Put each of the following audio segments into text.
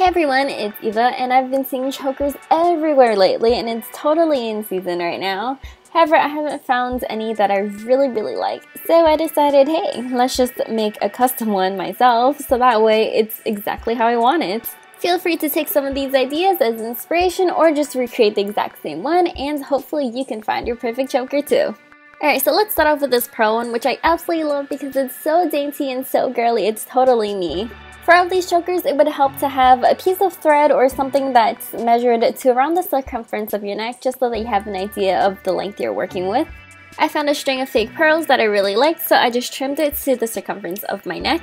Hey everyone, it's Eva, and I've been seeing chokers everywhere lately, and it's totally in season right now. However, I haven't found any that I really like, so I decided, hey, let's just make a custom one myself, so that way it's exactly how I want it. Feel free to take some of these ideas as inspiration or just recreate the exact same one, and hopefully you can find your perfect choker too. Alright, so let's start off with this pearl one, which I absolutely love because it's so dainty and so girly, it's totally me. For all these chokers, it would help to have a piece of thread or something that's measured to around the circumference of your neck, just so that you have an idea of the length you're working with. I found a string of fake pearls that I really liked, so I just trimmed it to the circumference of my neck.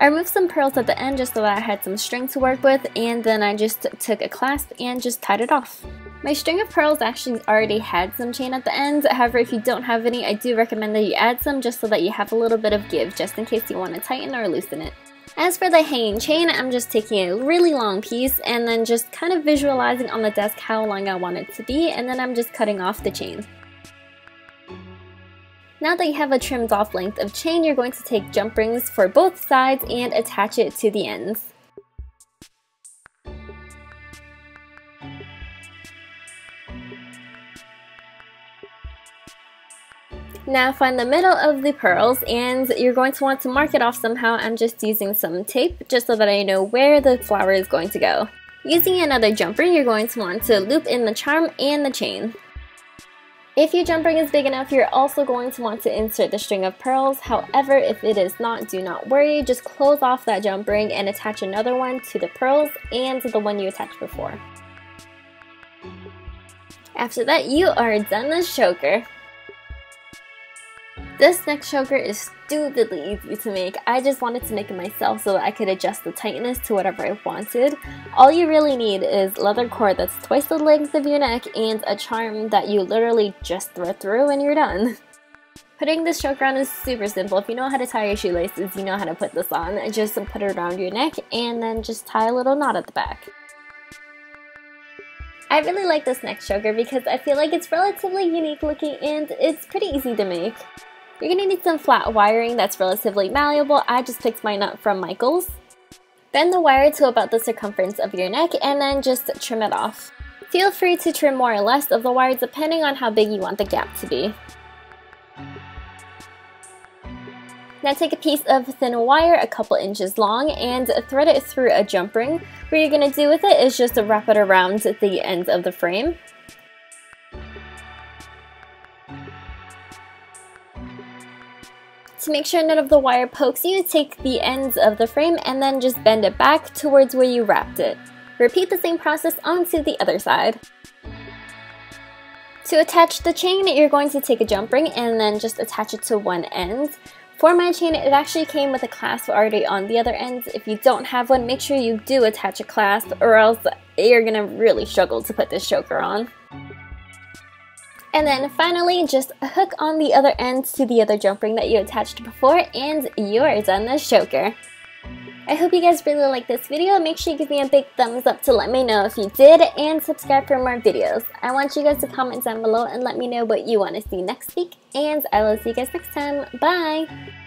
I removed some pearls at the end just so that I had some string to work with, and then I just took a clasp and just tied it off. My string of pearls actually already had some chain at the end, however if you don't have any, I do recommend that you add some just so that you have a little bit of give, just in case you want to tighten or loosen it. As for the hanging chain, I'm just taking a really long piece and then just kind of visualizing on the desk how long I want it to be, and then I'm just cutting off the chain. Now that you have a trimmed off length of chain, you're going to take jump rings for both sides and attach it to the ends. Now find the middle of the pearls, and you're going to want to mark it off somehow. I'm just using some tape just so that I know where the flower is going to go. Using another jump ring, you're going to want to loop in the charm and the chain. If your jump ring is big enough, you're also going to want to insert the string of pearls. However, if it is not, do not worry. Just close off that jump ring and attach another one to the pearls and to the one you attached before. After that, you are done with choker. This next choker is stupidly easy to make. I just wanted to make it myself so that I could adjust the tightness to whatever I wanted. All you really need is leather cord that's twice the length of your neck and a charm that you literally just thread through and you're done. Putting this choker on is super simple. If you know how to tie your shoelaces, you know how to put this on. Just put it around your neck and then just tie a little knot at the back. I really like this next choker because I feel like it's relatively unique looking and it's pretty easy to make. You're going to need some flat wiring that's relatively malleable. I just picked mine up from Michael's. Bend the wire to about the circumference of your neck and then just trim it off. Feel free to trim more or less of the wire depending on how big you want the gap to be. Now take a piece of thin wire a couple inches long and thread it through a jump ring. What you're going to do with it is just wrap it around the ends of the frame. To make sure none of the wire pokes you, take the ends of the frame and then just bend it back towards where you wrapped it. Repeat the same process onto the other side. To attach the chain, you're going to take a jump ring and then just attach it to one end. For my chain, it actually came with a clasp already on the other end. If you don't have one, make sure you do attach a clasp or else you're gonna really struggle to put this choker on. And then finally, just hook on the other end to the other jump ring that you attached before, and you're done this choker. I hope you guys really liked this video. Make sure you give me a big thumbs up to let me know if you did, and subscribe for more videos. I want you guys to comment down below and let me know what you want to see next week, and I will see you guys next time. Bye!